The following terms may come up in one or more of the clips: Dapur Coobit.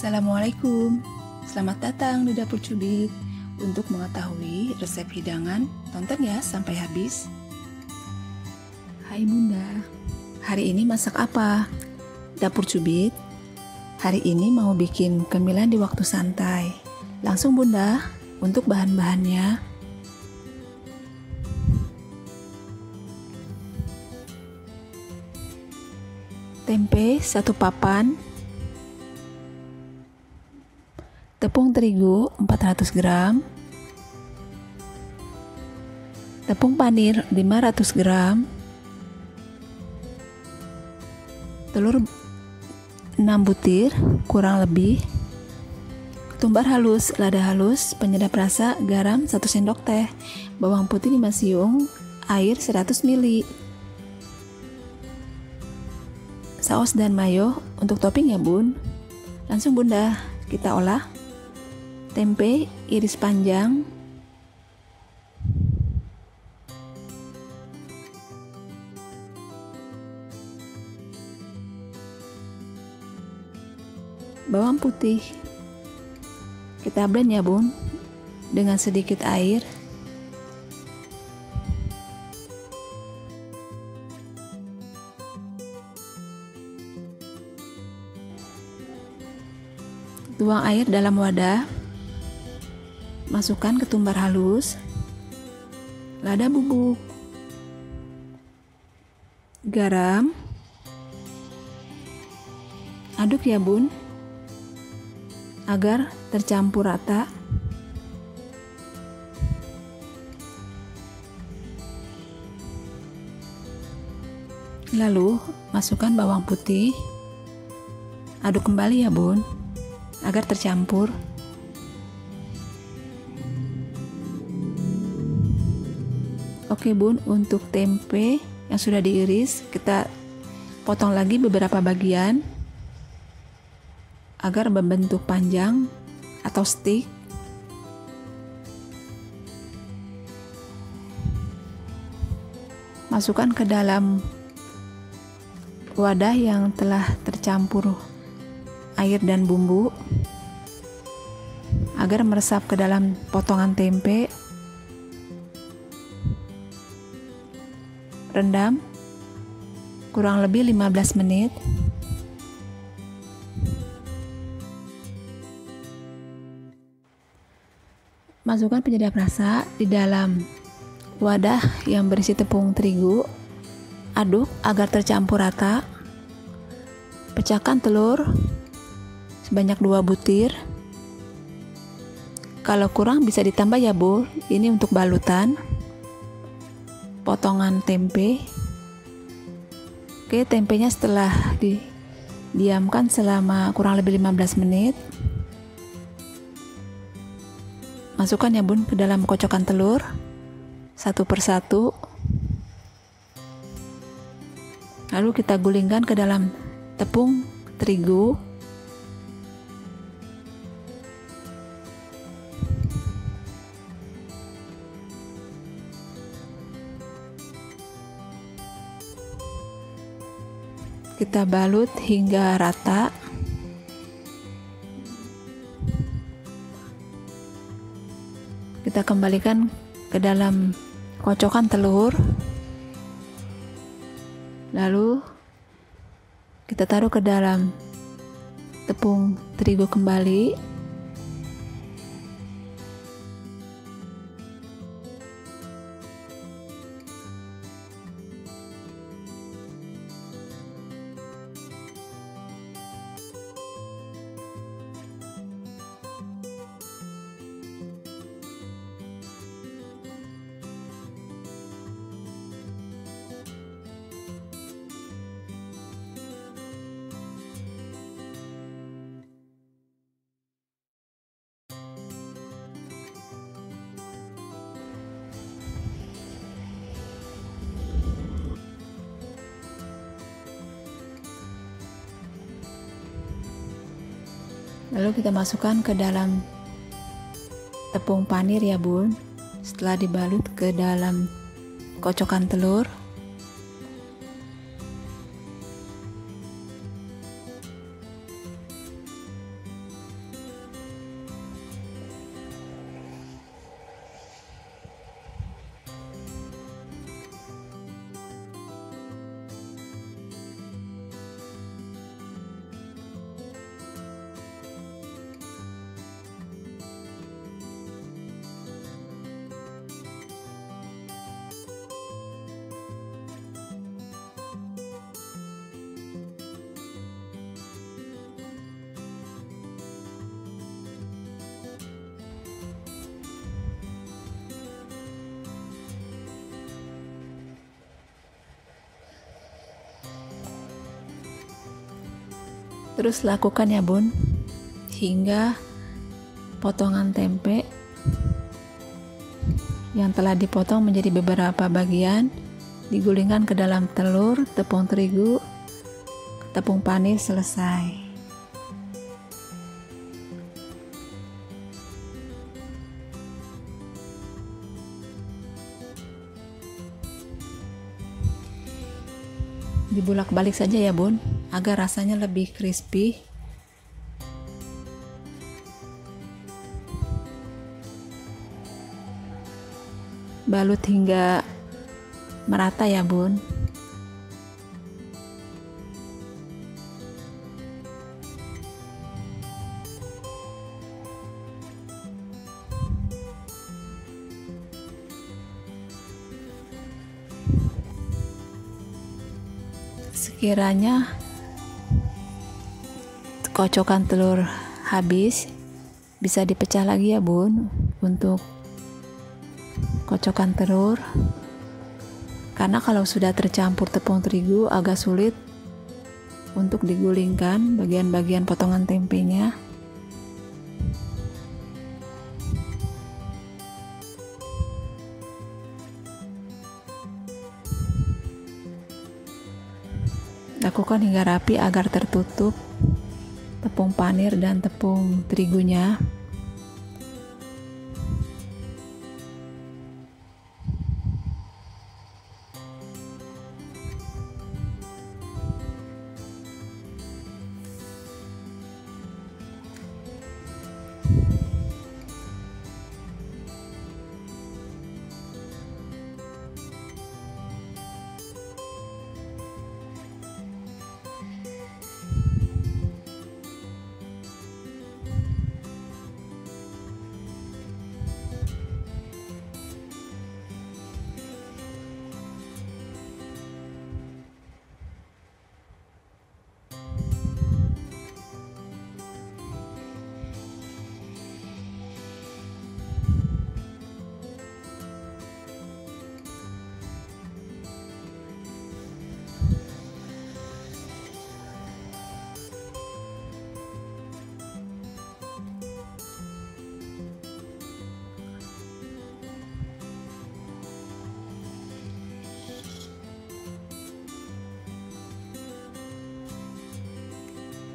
Assalamualaikum, selamat datang di Dapur Coobit. Untuk mengetahui resep hidangan, tonton ya sampai habis. Hai Bunda, hari ini masak apa? Dapur Coobit, hari ini mau bikin cemilan di waktu santai. Langsung Bunda, untuk bahan-bahannya. Tempe 1 papan, tepung terigu 400 gram, tepung panir 500 gram, telur 6 butir kurang lebih, ketumbar halus, lada halus, penyedap rasa, garam 1 sendok teh, bawang putih 5 siung, air 100 ml. Saus dan mayo untuk topping ya Bun. Langsung Bunda, kita olah. Tempe iris panjang, bawang putih kita blend ya Bun dengan sedikit air. Tuang air dalam wadah, masukkan ketumbar halus, lada bubuk, garam, aduk ya Bun agar tercampur rata. Lalu masukkan bawang putih, aduk kembali ya Bun agar tercampur. Oke Bun, untuk tempe yang sudah diiris, kita potong lagi beberapa bagian agar membentuk panjang atau stick. Masukkan ke dalam wadah yang telah tercampur air dan bumbu agar meresap ke dalam potongan tempe. Rendam kurang lebih 15 menit. Masukkan penyedap rasa di dalam wadah yang berisi tepung terigu. Aduk agar tercampur rata. Pecahkan telur sebanyak 2 butir. Kalau kurang bisa ditambah ya Bu. Ini untuk balutan potongan tempe. Oke, tempenya setelah didiamkan selama kurang lebih 15 menit, masukkan ya Bun ke dalam kocokan telur satu persatu, lalu kita gulingkan ke dalam tepung terigu. Kita balut hingga rata. Kita kembalikan ke dalam kocokan telur. Lalu kita taruh ke dalam tepung terigu kembali. Lalu kita masukkan ke dalam tepung panir ya Bun, setelah dibalut ke dalam kocokan telur. Terus lakukan ya bun, hingga potongan tempe yang telah dipotong menjadi beberapa bagian digulingkan ke dalam telur, tepung terigu, tepung panir selesai. Dibulak-balik saja ya bun, agar rasanya lebih crispy. Balut hingga merata ya bun. Sekiranya kocokan telur habis, bisa dipecah lagi ya bun untuk kocokan telur, karena kalau sudah tercampur tepung terigu agak sulit untuk digulingkan bagian-bagian potongan tempenya. Lakukan hingga rapi agar tertutup tepung panir dan tepung terigunya.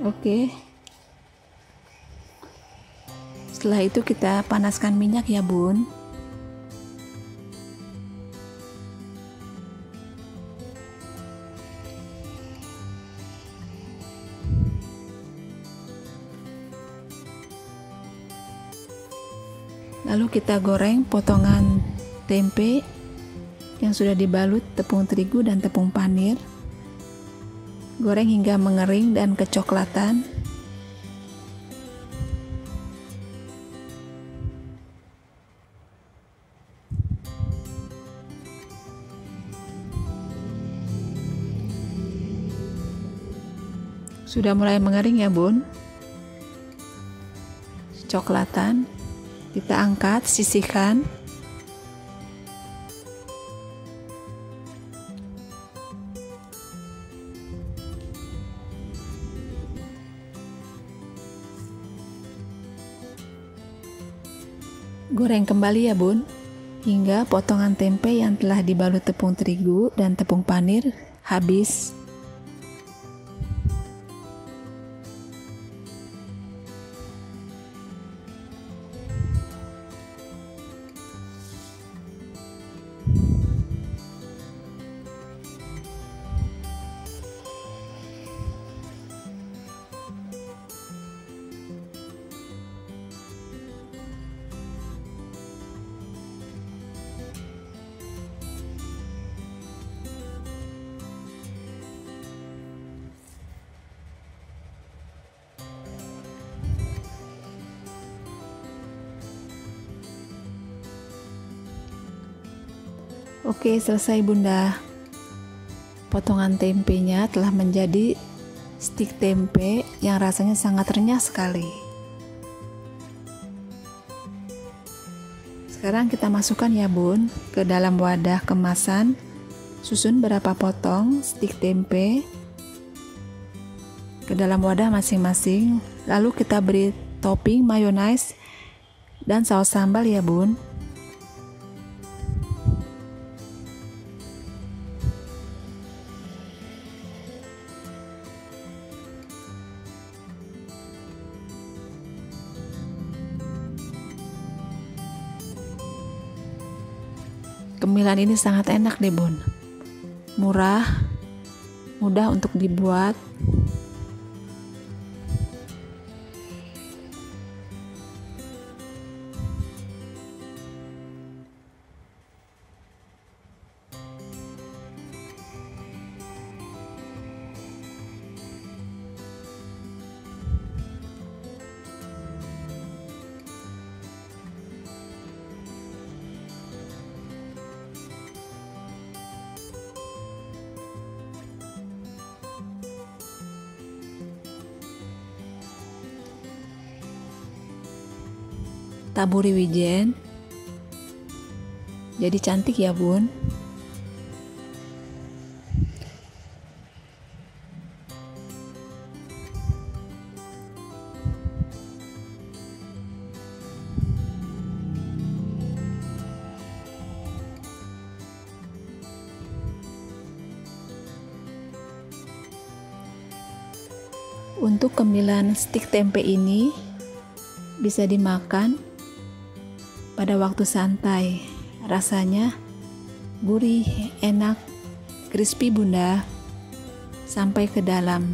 Oke, setelah itu kita panaskan minyak ya bun. Lalu kita goreng potongan tempe yang sudah dibalut tepung terigu dan tepung panir. Goreng hingga mengering dan kecoklatan. Sudah mulai mengering ya bun, kecoklatan. Kita angkat, sisihkan. Goreng kembali ya bun, hingga potongan tempe yang telah dibalut tepung terigu dan tepung panir habis. Oke, selesai bunda. Potongan tempenya telah menjadi stik tempe yang rasanya sangat renyah sekali. Sekarang kita masukkan ya bun ke dalam wadah kemasan. Susun berapa potong stik tempe, ke dalam wadah masing-masing, lalu kita beri topping mayonnaise dan saus sambal ya bun. Cemilan ini sangat enak deh bun, murah, mudah untuk dibuat. Taburi wijen jadi cantik ya bun. Untuk cemilan stik tempe ini bisa dimakan pada waktu santai, rasanya gurih, enak, crispy bunda, sampai ke dalam.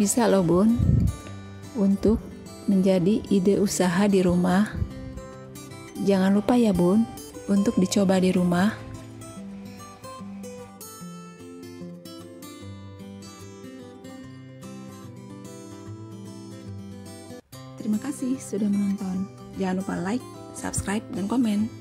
Bisa loh bun untuk menjadi ide usaha di rumah. Jangan lupa ya bun untuk dicoba di rumah. Terima kasih sudah menonton. Jangan lupa like, subscribe, dan komen.